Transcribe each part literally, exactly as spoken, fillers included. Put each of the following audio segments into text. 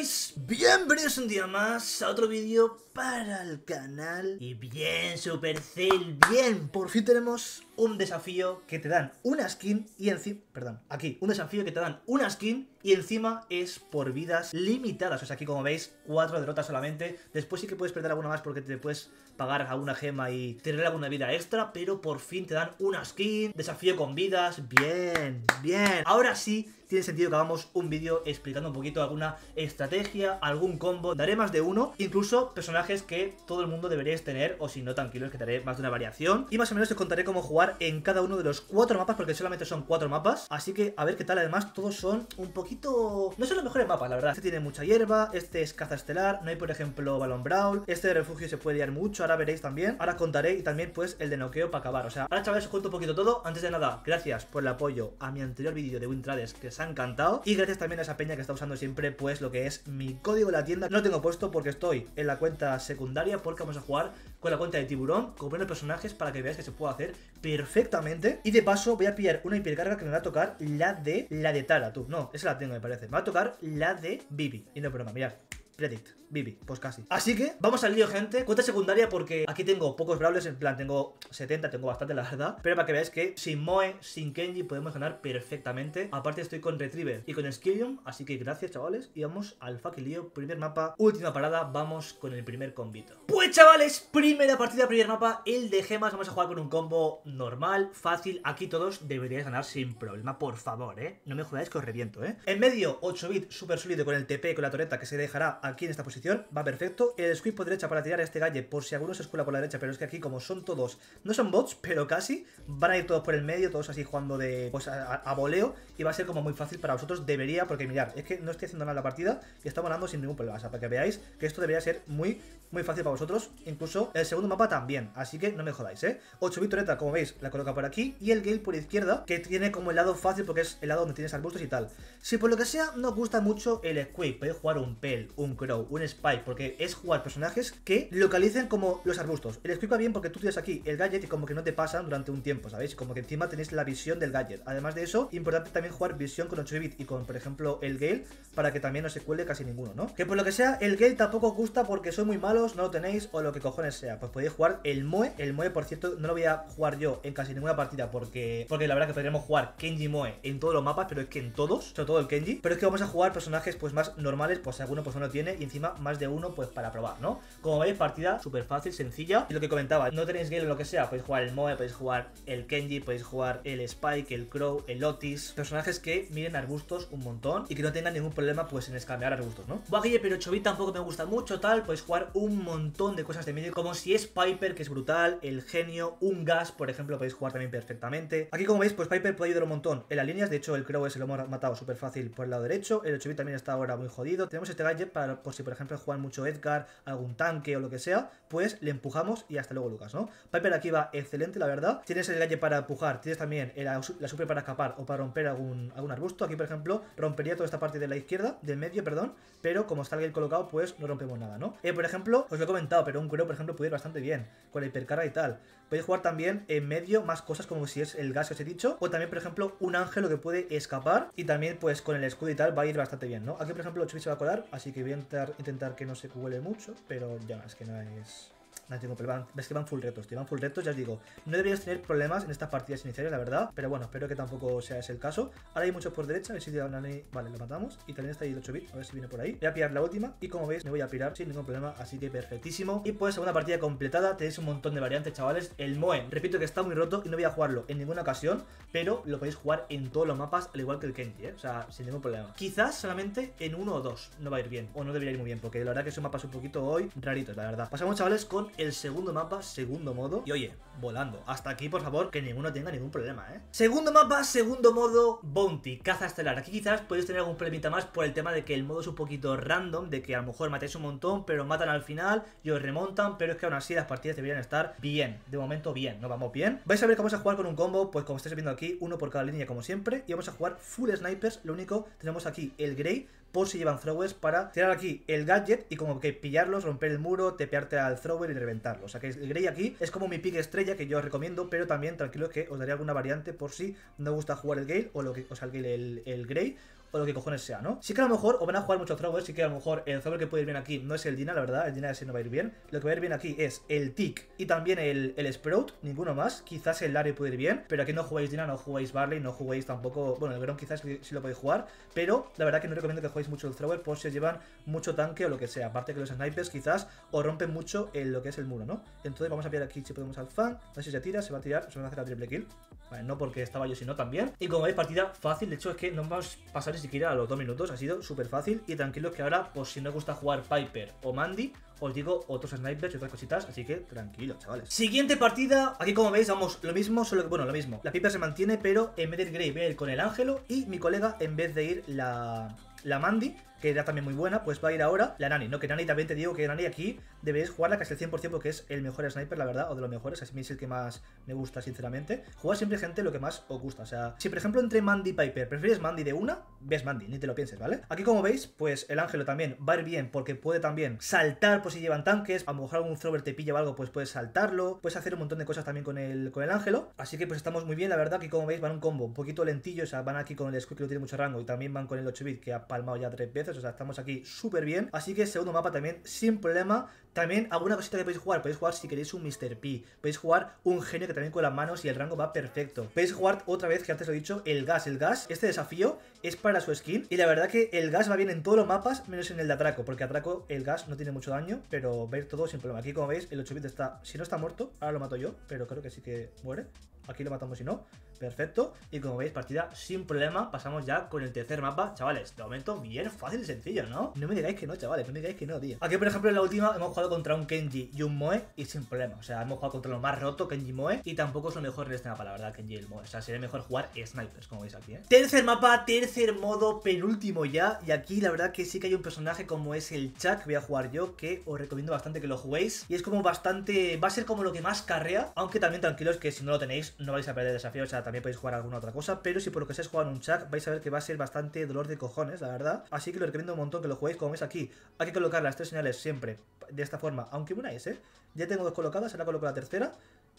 estáis? Bienvenidos un día más a otro vídeo para el canal. Y bien, Supercell, bien, por fin tenemos un desafío que te dan una skin y encima, perdón, aquí, un desafío que te dan una skin y encima es por vidas limitadas. O sea, aquí como veis, cuatro derrotas solamente. Después sí que puedes perder alguna más porque te puedes pagar alguna gema y tener alguna vida extra, pero por fin te dan una skin, desafío con vidas, bien, bien. Ahora sí, tiene sentido que hagamos un vídeo explicando un poquito alguna estrategia, algún combo. Daré más de uno, incluso personajes que todo el mundo deberíais tener, o si no, tranquilos, que daré más de una variación. Y más o menos os contaré cómo jugar en cada uno de los cuatro mapas, porque solamente son cuatro mapas. Así que a ver qué tal. Además, todos son un poquito... no son los mejores mapas, la verdad. Este tiene mucha hierba, este es caza estelar, no hay, por ejemplo, balón brawl. Este de refugio se puede liar mucho, ahora veréis también. Ahora contaré, y también, pues, el de noqueo para acabar. O sea, ahora, chavales, os cuento un poquito todo. Antes de nada, gracias por el apoyo a mi anterior vídeo de WinTrades, que os ha encantado. Y gracias también a esa peña que está usando siempre, pues, lo que es mi código de la tienda. No lo tengo puesto porque estoy en la cuenta secundaria, porque vamos a jugar con la cuenta de tiburón, comprando personajes para que veáis que se puede hacer perfectamente. Y de paso voy a pillar una hipercarga que me va a tocar la de la de Tara, tú. No, esa la tengo, me parece. Me va a tocar la de Vivi. Y no es broma, mirad. Predict, Vivi, pues casi. Así que vamos al lío, gente. Cuenta secundaria porque aquí tengo pocos brawlers, en plan tengo setenta, tengo bastante la verdad. Pero para que veáis que sin Moe, sin Kenji podemos ganar perfectamente. Aparte estoy con Retriever y con Skillion, así que gracias, chavales. Y vamos al fucking lío, primer mapa, última parada, vamos con el primer combito. Pues chavales, primera partida, primer mapa, el de gemas. Vamos a jugar con un combo normal, fácil. Aquí todos deberíais ganar sin problema, por favor, eh. No me jodáis que os reviento, eh. En medio, ocho bits, súper sólido con el T P, con la torreta que se dejará aquí en esta posición, va perfecto. El Squip por derecha para tirar a este galle por si alguno se escuela por la derecha, pero es que aquí como son todos, no son bots, pero casi, van a ir todos por el medio, todos así jugando de, pues a, a voleo, y va a ser como muy fácil para vosotros, debería, porque mirad, es que no estoy haciendo nada la partida y está volando sin ningún problema, o sea, para que veáis que esto debería ser muy, muy fácil para vosotros, incluso el segundo mapa también, así que no me jodáis, eh. ocho bit torreta, como veis, la coloca por aquí, y el Gale por izquierda, que tiene como el lado fácil porque es el lado donde tienes arbustos y tal. Si por lo que sea no os gusta mucho el Squip, podéis jugar un Bell, un Crow, un Spike, porque es jugar personajes que localicen como los arbustos. El Squip va bien porque tú tienes aquí el gadget y como que no te pasan durante un tiempo, ¿sabéis? Como que encima tenéis la visión del gadget. Además de eso, importante también jugar visión con ocho bit y con, por ejemplo, el Gale, para que también no se cuele casi ninguno, ¿no? Que por lo que sea, el Gale tampoco os gusta porque sois muy malos, no lo tenéis o lo que cojones sea. Pues podéis jugar el Moe. El Moe, por cierto, no lo voy a jugar yo en casi ninguna partida porque, porque la verdad que podríamos jugar Kenji Moe en todos los mapas, pero es que en todos, sobre todo el Kenji. Pero es que vamos a jugar personajes pues más normales, pues alguno pues no lo tiene, y encima más de uno pues para probar, ¿no? Como veis, partida súper fácil, sencilla. Y lo que comentaba, no tenéis Gale o lo que sea, podéis jugar el Moe, podéis jugar el Kenji, podéis jugar el Spike, el Crow, el Otis. Personajes que miren arbustos un montón y que no tengan ningún problema pues en escamear arbustos, ¿no? Guille, pero ocho bit tampoco me gusta mucho, tal. Podéis jugar un montón de cosas de medio, como si es Piper, que es brutal, el Genio, un Gas, por ejemplo, podéis jugar también perfectamente. Aquí como veis, pues Piper puede ayudar un montón en las líneas. De hecho, el Crow ese lo hemos matado súper fácil por el lado derecho. El ocho bit también está ahora muy jodido. Tenemos este gadget para por si por ejemplo juegan mucho Edgar, algún tanque o lo que sea, pues le empujamos y hasta luego Lucas, ¿no? Piper aquí va excelente, la verdad. Tienes el galle para empujar, tienes también el, la super para escapar o para romper algún, algún arbusto. Aquí por ejemplo rompería toda esta parte de la izquierda, del medio, perdón, pero como está el galle colocado pues no rompemos nada, ¿no? Eh, por ejemplo, os lo he comentado, pero un Crow por ejemplo puede ir bastante bien con la hipercarga y tal. Podéis jugar también en medio más cosas como si es el Gas que os he dicho, o también por ejemplo un ángel que puede escapar, y también pues con el escudo y tal va a ir bastante bien, ¿no? Aquí por ejemplo ocho bits se va a colar, así que bien intentar que no se cuele mucho, pero ya es que no es... no tengo problema, ves que van full retos, te van full retos, ya os digo, no deberíais tener problemas en estas partidas iniciales, la verdad, pero bueno, espero que tampoco sea ese el caso. Ahora hay muchos por derecha, a ver si te dan a Nani, vale, lo matamos, y también está ahí el ocho bit, a ver si viene por ahí. Voy a pillar la última, y como veis, me voy a pirar sin ningún problema, así que perfectísimo. Y pues, segunda partida completada, tenéis un montón de variantes, chavales. El Moe, repito que está muy roto y no voy a jugarlo en ninguna ocasión, pero lo podéis jugar en todos los mapas, al igual que el Kenji, ¿eh? O sea, sin ningún problema. Quizás solamente en uno o dos no va a ir bien, o no debería ir muy bien, porque la verdad que son mapas un poquito hoy raritos, la verdad. Pasamos, chavales, con el segundo mapa, segundo modo. Y oye, volando. Hasta aquí, por favor, que ninguno tenga ningún problema, ¿eh? Segundo mapa, segundo modo, Bounty, caza estelar. Aquí quizás podéis tener algún problemita más por el tema de que el modo es un poquito random, de que a lo mejor matáis un montón, pero matan al final y os remontan, pero es que aún así las partidas deberían estar bien. De momento, bien. No vamos bien. Vais a ver que vamos a jugar con un combo, pues como estáis viendo aquí, uno por cada línea, como siempre, y vamos a jugar full snipers. Lo único, tenemos aquí el Grey, por si llevan throwers, para tirar aquí el gadget y como que pillarlos, romper el muro, tepearte al thrower y reventarlo. O sea que el Grey aquí es como mi pick estrella, que yo os recomiendo, pero también tranquilos que os daré alguna variante por si no gusta jugar el Gale o lo que, o sea, el Gale, el, el Grey, o lo que cojones sea, ¿no? Sí que a lo mejor o van a jugar muchos throwers, sí que a lo mejor el thrower que puede ir bien aquí no es el Dina, la verdad, el Dina ese no va a ir bien. Lo que va a ir bien aquí es el Tick y también el, el Sprout, ninguno más. Quizás el Larry puede ir bien, pero aquí no jugáis Dina, no jugáis Barley, no jugáis tampoco, bueno, el Grom quizás sí lo podéis jugar, pero la verdad que no recomiendo que juguéis mucho el thrower por si os llevan mucho tanque o lo que sea, aparte que los snipers quizás os rompen mucho el, lo que es el muro, ¿no? Entonces vamos a pillar aquí si podemos al fan, no sé si se tira, se va a tirar, se va a hacer la triple kill, vale, no porque estaba yo sino también, y como veis partida fácil, de hecho es que no vamos a pasar ni siquiera a los dos minutos, ha sido súper fácil y tranquilos que ahora, pues si no os gusta jugar Piper o Mandy, os digo otros snipers y otras cositas, así que tranquilo, chavales. Siguiente partida, aquí como veis, vamos, lo mismo, solo que, bueno, lo mismo. La Piper se mantiene, pero en vez de ir Grey, voy a ir con el Ángelo y mi colega, en vez de ir la, la Mandy, que era también muy buena, pues va a ir ahora la Nani, ¿no? Que Nani también te digo que Nani aquí debéis jugarla casi al cien por cien porque es el mejor sniper, la verdad, o de los mejores, así es el que más me gusta, sinceramente. Jugar siempre, gente, lo que más os gusta, o sea, si por ejemplo entre Mandy y Piper prefieres Mandy de una, ves Mandy, ni te lo pienses, ¿vale? Aquí como veis, pues el Ángelo también va a ir bien porque puede también saltar por si llevan tanques, a lo mejor algún thrower te pilla o algo, pues puedes saltarlo, puedes hacer un montón de cosas también con el, con el Ángelo, así que pues estamos muy bien, la verdad, que como veis van un combo un poquito lentillo, o sea, van aquí con el Squip que no tiene mucho rango y también van con el ocho bit que ha palmado ya tres veces. O sea, estamos aquí súper bien. Así que segundo mapa también sin problema. También alguna cosita que podéis jugar. Podéis jugar si queréis un míster P. Podéis jugar un genio que también con las manos y el rango va perfecto. Podéis jugar otra vez, que antes lo he dicho, el Gas. El Gas, este desafío es para su skin. Y la verdad que el Gas va bien en todos los mapas, menos en el de atraco. Porque atraco el Gas no tiene mucho daño, pero veis todo sin problema. Aquí como veis el ocho bit está, si no está muerto, ahora lo mato yo, pero creo que sí que muere. Aquí lo matamos si no, perfecto. Y como veis, partida sin problema. Pasamos ya con el tercer mapa, chavales. De momento, bien fácil y sencillo, ¿no? No me digáis que no, chavales, no me digáis que no, tío. Aquí, por ejemplo, en la última hemos jugado contra un Kenji y un Moe y sin problema. O sea, hemos jugado contra lo más roto, Kenji y Moe. Y tampoco es lo mejor en este mapa, la verdad, Kenji y el Moe. O sea, sería mejor jugar snipers, como veis aquí, ¿eh? Tercer mapa, tercer modo, penúltimo ya. Y aquí, la verdad, que sí que hay un personaje como es el Chuck, que voy a jugar yo, que os recomiendo bastante que lo juguéis. Y es como bastante, va a ser como lo que más carrea. Aunque también tranquilos que si no lo tenéis, no vais a perder el desafío, o sea, también podéis jugar alguna otra cosa, pero si por lo que seáis jugando un Chuck, vais a ver que va a ser bastante dolor de cojones, la verdad, así que lo recomiendo un montón que lo juguéis. Como veis aquí, hay que colocar las tres señales siempre de esta forma, aunque una es, ¿eh? Ya tengo dos colocadas, ahora coloco la tercera,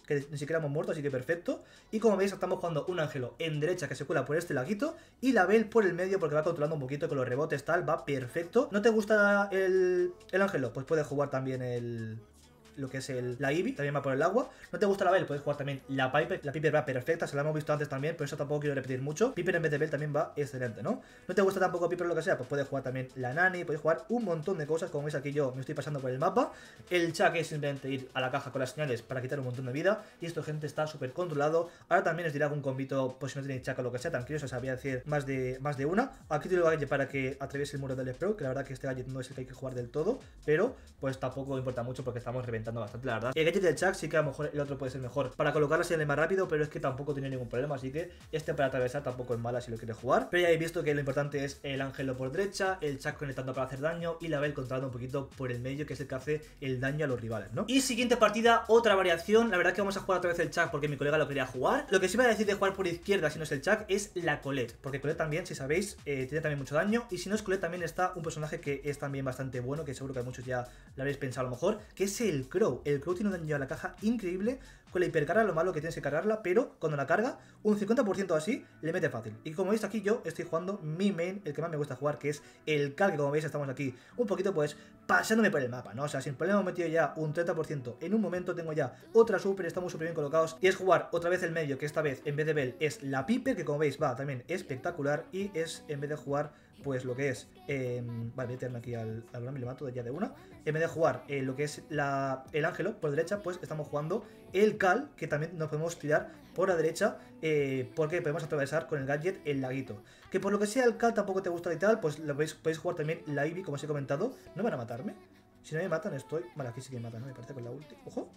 que ni siquiera hemos muerto, así que perfecto. Y como veis, estamos jugando un Ángelo en derecha que se cuela por este laguito y la Bell por el medio porque va controlando un poquito con los rebotes, tal, va perfecto. ¿No te gusta el, el Ángelo? Pues puedes jugar también el... lo que es el, la Ivy, también va por el agua. ¿No te gusta la Bell? Puedes jugar también la Piper. La Piper va perfecta, se la hemos visto antes también, pero eso tampoco quiero repetir mucho. Piper en vez de Bell también va excelente, ¿no? ¿No te gusta tampoco Piper o lo que sea? Pues puedes jugar también la Nani, puedes jugar un montón de cosas. Como veis aquí yo me estoy pasando por el mapa. El Chuck es simplemente ir a la caja con las señales para quitar un montón de vida. Y esto, gente, está súper controlado. Ahora también os diré algún convito, pues si no tenéis Chuck o lo que sea, tranquilos, os voy a decir más de, más de una. Aquí tengo el gadget para que atraviese el muro del Pro, que la verdad que este gadget no es el que hay que jugar del todo, pero pues tampoco importa mucho porque estamos reventando bastante, la verdad. El gadget del Chuck sí que a lo mejor el otro puede ser mejor para colocar la señal más rápido, pero es que tampoco tiene ningún problema, así que este para atravesar tampoco es mala si lo quieres jugar. Pero ya habéis visto que lo importante es el Ángelo por derecha, el Chuck conectando para hacer daño y la Bell controlando un poquito por el medio, que es el que hace el daño a los rivales, ¿no? Y siguiente partida, otra variación. La verdad que vamos a jugar otra vez el Chuck porque mi colega lo quería jugar. Lo que sí me va a decir de jugar por izquierda si no es el Chuck es la Colette, porque Colette también, si sabéis, eh, tiene también mucho daño. Y si no es Colette, también está un personaje que es también bastante bueno, que seguro que muchos ya lo habéis pensado a lo mejor, que es el Crow. El Crow tiene un daño a la caja increíble. Con la hipercarga, lo malo que tienes que cargarla, pero cuando la carga, un cincuenta por ciento así, le mete fácil. Y como veis aquí, yo estoy jugando mi main, el que más me gusta jugar, que es el Cal, que como veis estamos aquí un poquito pues pasándome por el mapa, ¿no? O sea, sin problema hemos metido ya un treinta por ciento en un momento, tengo ya otra super, estamos súper bien colocados. Y es jugar otra vez el medio, que esta vez en vez de Bell es la Piper, que como veis va también espectacular. Y es en vez de jugar pues lo que es, eh, vale, voy a tirarme aquí al Grom y le mato ya de una. En vez de jugar eh, lo que es la, el Ángelo por derecha, pues estamos jugando el Cal, que también nos podemos tirar por la derecha, eh, porque podemos atravesar con el gadget el laguito. Que por lo que sea el Cal tampoco te gusta y tal, pues lo podéis, podéis jugar también la Ivy, como os he comentado. No van a matarme, si no me matan estoy... Vale, aquí sí que me matan, ¿no? Me parece con la ulti, ojo.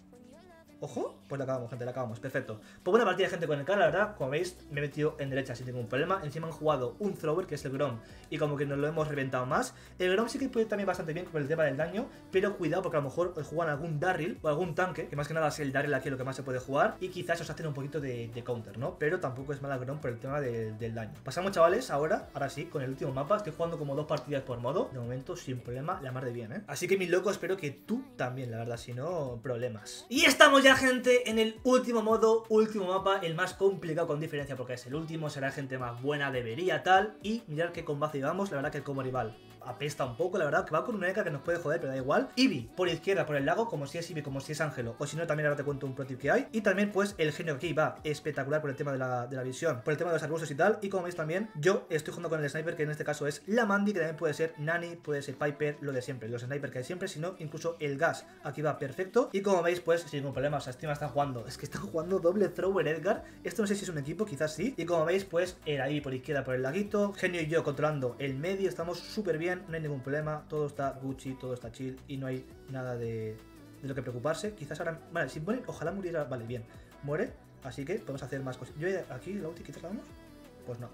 Ojo, pues la acabamos, gente, la acabamos, perfecto. Pues buena partida, gente, con el Cal, la verdad, como veis, me he metido en derecha sin ningún problema. Encima han jugado un thrower, que es el Grom, y como que nos lo hemos reventado más. El Grom sí que puede también bastante bien con el tema del daño, pero cuidado porque a lo mejor os juegan algún Darryl o algún tanque, que más que nada es el Darryl aquí lo que más se puede jugar, y quizás os hacen un poquito de, de counter, ¿no? Pero tampoco es mala Grom por el tema de, del daño. Pasamos, chavales, ahora, ahora sí, con el último mapa. Estoy jugando como dos partidas por modo, de momento sin problema, la mar de bien, ¿eh? Así que, mi loco, espero que tú también, la verdad, si no, problemas. Y estamos ya Será, gente, en el último modo, último mapa, el más complicado con diferencia, porque es el último, será gente más buena, debería, tal. Y mirad qué combate llevamos, la verdad que como rival apesta un poco, la verdad, que va con una E K que nos puede joder, pero da igual. Eevee, por izquierda, por el lago, como si es Eevee, como si es Ángelo. O si no, también ahora te cuento un pro tip que hay. Y también, pues, el genio aquí va espectacular por el tema de la, de la visión, por el tema de los arbustos y tal. Y como veis también, yo estoy jugando con el sniper, que en este caso es la Mandy, que también puede ser Nani, puede ser Piper, lo de siempre, los sniper que hay siempre, sino incluso el Gus. Aquí va perfecto. Y como veis, pues, sin ningún problema, o sea, este tema está jugando. Es que están jugando doble thrower Edgar. Esto no sé si es un equipo, quizás sí. Y como veis, pues, el ahí por izquierda, por el laguito. Genio y yo controlando el medio, estamos súper bien. No hay ningún problema, todo está Gucci, todo está chill y no hay nada de, de lo que preocuparse. Quizás ahora, vale, si muere, ojalá muriera, vale, bien, muere, así que podemos hacer más cosas. Yo aquí, la ulti, quizás la damos, pues no.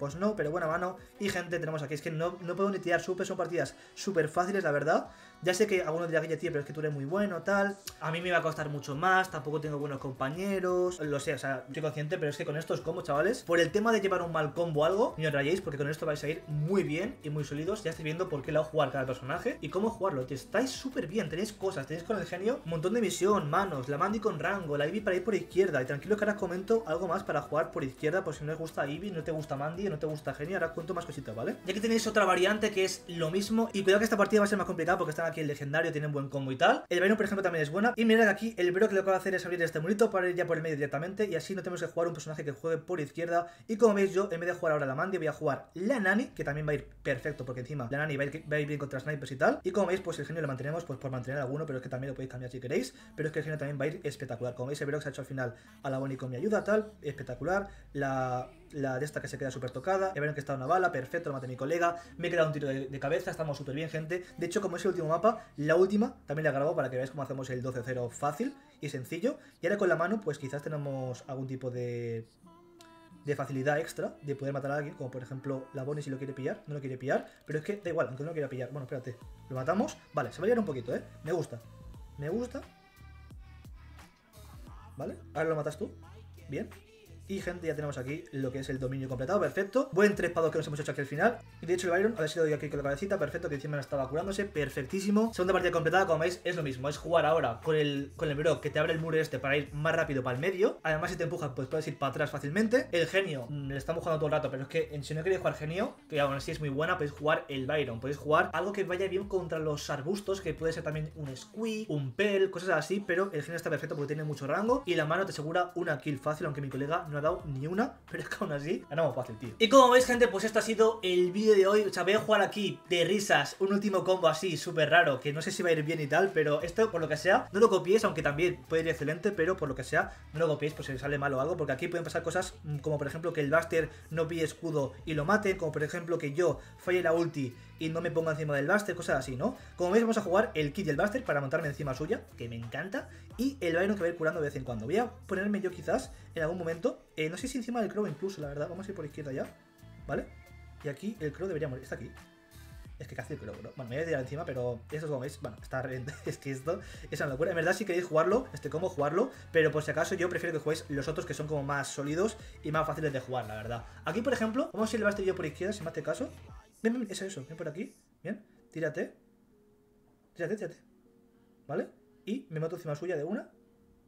Pues no, pero buena mano. Y gente, tenemos aquí, es que no, no puedo ni tirar super, son partidas súper fáciles, la verdad. Ya sé que algunos dirán que ya tiene, pero es que tú eres muy bueno, tal. A mí me va a costar mucho más, tampoco tengo buenos compañeros, lo sé, o sea, soy consciente, pero es que con estos combos, chavales, por el tema de llevar un mal combo o algo, ni os rayéis, porque con esto vais a ir muy bien y muy sólidos. Ya estoy viendo por qué lado jugar cada personaje y cómo jugarlo. Estáis súper bien, tenéis cosas, tenéis con el genio un montón de visión, manos, la Mandy con rango, la Ivy para ir por izquierda. Y tranquilo que ahora comento algo más para jugar por izquierda, por si no os gusta Ivy, no te gusta Mandy, no te gusta Genio, ahora cuento más cositas, ¿vale? Y aquí tenéis otra variante que es lo mismo. Y cuidado que esta partida va a ser más complicada porque están aquí el legendario, tienen buen combo y tal. El Byron, por ejemplo, también es buena. Y mirad que aquí el Bro, que lo que va a hacer es abrir este murito para ir ya por el medio directamente. Y así no tenemos que jugar un personaje que juegue por izquierda. Y como veis, yo en vez de jugar ahora la Mandy, voy a jugar la Nani, que también va a ir perfecto, porque encima la Nani va a ir, va a ir bien contra snipers y tal. Y como veis, pues el Genio lo mantenemos pues por mantener alguno, pero es que también lo podéis cambiar si queréis. Pero es que el Genio también va a ir espectacular. Como veis, el Bro que se ha hecho al final a la Bonnie con mi ayuda, tal, espectacular. La... La de esta que se queda súper tocada. He visto que está una bala, perfecto, lo maté a mi colega. Me he quedado un tiro de, de cabeza, estamos súper bien, gente. De hecho, como es el último mapa, la última también la grabo para que veáis cómo hacemos el doce cero fácil y sencillo. Y ahora con la mano, pues quizás tenemos algún tipo de... de facilidad extra de poder matar a alguien, como por ejemplo la Bonnie, si lo quiere pillar, no lo quiere pillar. Pero es que da igual, aunque no lo quiera pillar. Bueno, espérate, lo matamos. Vale, se va a liar un poquito, ¿eh? Me gusta. Me gusta. Vale, ahora lo matas tú. Bien. Y gente, ya tenemos aquí lo que es el dominio completado, perfecto. Buen tres pados que nos hemos hecho aquí al final. Y de hecho el Byron, a ver si le doy aquí con la cabecita, perfecto, que encima estaba curándose, perfectísimo. Segunda partida completada, como veis, es lo mismo. Es jugar ahora con el, con el Bro, que te abre el muro este para ir más rápido para el medio. Además, si te empujas, pues puedes ir para atrás fácilmente. El Genio, le estamos jugando todo el rato, pero es que si no queréis jugar Genio, que aún así es muy buena, podéis jugar el Byron. Podéis jugar algo que vaya bien contra los arbustos, que puede ser también un Squip, un Bell, cosas así, pero el Genio está perfecto porque tiene mucho rango. Y la mano te asegura una kill fácil, aunque mi colega no dado ni una, pero es que aún así ganamos fácil, tío. Y como veis, gente, pues esto ha sido el vídeo de hoy. O sea, voy a jugar aquí de risas un último combo así, súper raro, que no sé si va a ir bien y tal, pero esto, por lo que sea, no lo copiéis, aunque también puede ir excelente, pero por lo que sea, no lo copiéis, pues si sale mal o algo, porque aquí pueden pasar cosas como, por ejemplo, que el Buster no pille escudo y lo mate, como por ejemplo que yo falle la ulti y no me ponga encima del Buster, cosas así, ¿no? Como veis, vamos a jugar el Kit y el Buster para montarme encima suya, que me encanta, y el Byron que va a ir curando de vez en cuando. Voy a ponerme yo quizás en algún momento, eh, no sé si encima del Crow incluso, la verdad. Vamos a ir por izquierda ya, ¿vale? Y aquí el Crow debería morir, está aquí. Es que casi el Crow, bro. Bueno, me voy a tirar encima, pero esto es como veis, bueno, está reventado. Es que esto es una locura. En verdad, si queréis jugarlo, este cómo jugarlo, pero por si acaso yo prefiero que juguéis los otros que son como más sólidos y más fáciles de jugar, la verdad. Aquí, por ejemplo, vamos a ir el Buster yo por izquierda, si me hace caso. Bien, bien, eso, eso, ven por aquí, bien, tírate, tírate, tírate, ¿vale? Y me mato encima suya de una,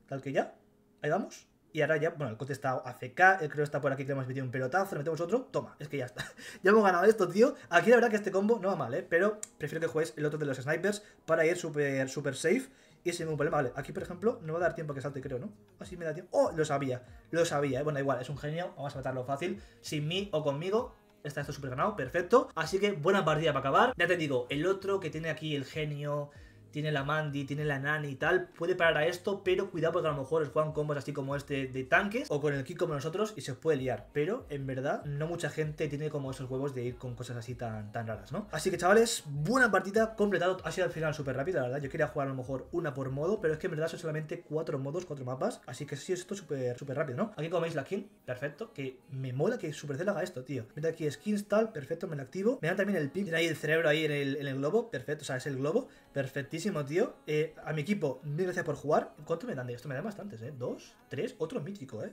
tal que ya, ahí vamos, y ahora ya, bueno, el cote está A F K, el Crow está por aquí que le hemos metido un pelotazo, le metemos otro, toma, es que ya está, ya hemos ganado esto, tío. Aquí la verdad que este combo no va mal, ¿eh? Pero prefiero que juegues el otro de los snipers para ir súper, súper safe. Y sin ningún problema, vale, aquí por ejemplo no va a dar tiempo a que salte, creo, ¿no? Así me da tiempo, ¡oh! Lo sabía, lo sabía, ¿eh? Bueno, igual, es un genio, vamos a matarlo fácil, sin mí o conmigo. Está esto súper ganado, perfecto. Así que buena partida para acabar. Ya te digo, el otro que tiene aquí el genio, tiene la Mandy, tiene la Nani y tal, puede parar a esto, pero cuidado porque a lo mejor os juegan combos así como este de tanques o con el Kit como nosotros y se os puede liar. Pero, en verdad, no mucha gente tiene como esos huevos de ir con cosas así tan, tan raras, ¿no? Así que, chavales, buena partida, completado. Ha sido al final súper rápido, la verdad. Yo quería jugar a lo mejor una por modo, pero es que en verdad son solamente cuatro modos, cuatro mapas. Así que sí, esto es súper, súper rápido, ¿no? Aquí como veis la skin, perfecto, que me mola que Supercell haga esto, tío. Mira aquí skins, tal, perfecto, me la activo. Me dan también el ping, tiene ahí el cerebro ahí en el, en el globo, perfecto, o sea, es el globo, perfectísimo. Tío, eh, a mi equipo, mil gracias por jugar. ¿Cuánto me dan de esto? Me dan bastantes, ¿eh? Dos, tres, otro mítico, ¿eh?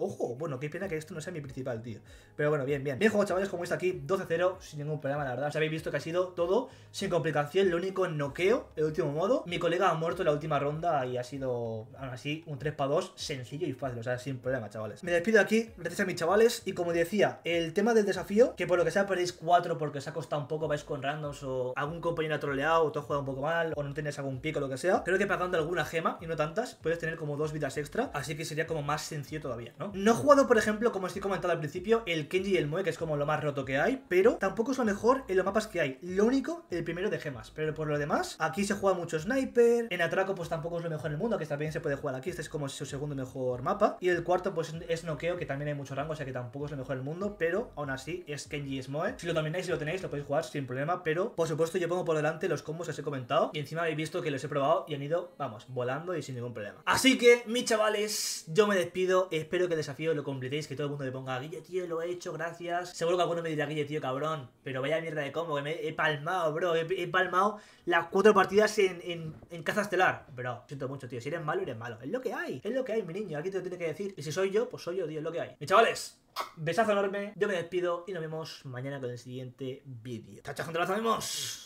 Ojo, bueno, qué pena que esto no sea mi principal, tío. Pero bueno, bien, bien. Bien jugado, chavales, como está aquí, doce cero, sin ningún problema, la verdad. Os habéis visto que ha sido todo sin complicación, lo único noqueo, el último modo. Mi colega ha muerto en la última ronda y ha sido, aún así, un tres para dos sencillo y fácil, o sea, sin problema, chavales. Me despido de aquí, gracias a mis chavales. Y como decía, el tema del desafío, que por lo que sea perdéis cuatro porque os ha costado un poco, vais con randoms o algún compañero ha troleado o te has jugado un poco mal o no tenéis algún pico o lo que sea. Creo que pagando alguna gema y no tantas, puedes tener como dos vidas extra, así que sería como más sencillo todavía, ¿no? No he jugado, por ejemplo, como os he comentado al principio, el Kenji y el Moe, que es como lo más roto que hay, pero tampoco es lo mejor en los mapas que hay. Lo único, el primero de gemas, pero por lo demás, aquí se juega mucho sniper, en atraco pues tampoco es lo mejor en el mundo, que también se puede jugar aquí, este es como su segundo mejor mapa, y el cuarto pues es noqueo, que también hay mucho rango, o sea que tampoco es lo mejor del mundo, pero aún así es Kenji y es Moe. Si lo domináis y si lo tenéis, lo podéis jugar sin problema, pero por supuesto yo pongo por delante los combos que os he comentado, y encima habéis visto que los he probado y han ido, vamos, volando y sin ningún problema. Así que, mis chavales, yo me despido, espero que el desafío lo completéis, que todo el mundo le ponga, Guille, tío, lo he hecho, gracias. Seguro que alguno me dirá, Guille, tío, cabrón, pero vaya mierda de combo, que me he palmado, bro, he, he palmado las cuatro partidas en, en, en Caza Estelar, bro, siento mucho, tío, si eres malo, eres malo. Es lo que hay, es lo que hay, mi niño. Aquí te lo tiene que decir. Y si soy yo, pues soy yo, tío, es lo que hay. Mis chavales, besazo enorme. Yo me despido y nos vemos mañana con el siguiente vídeo. Chao, chao, gente, nos vemos.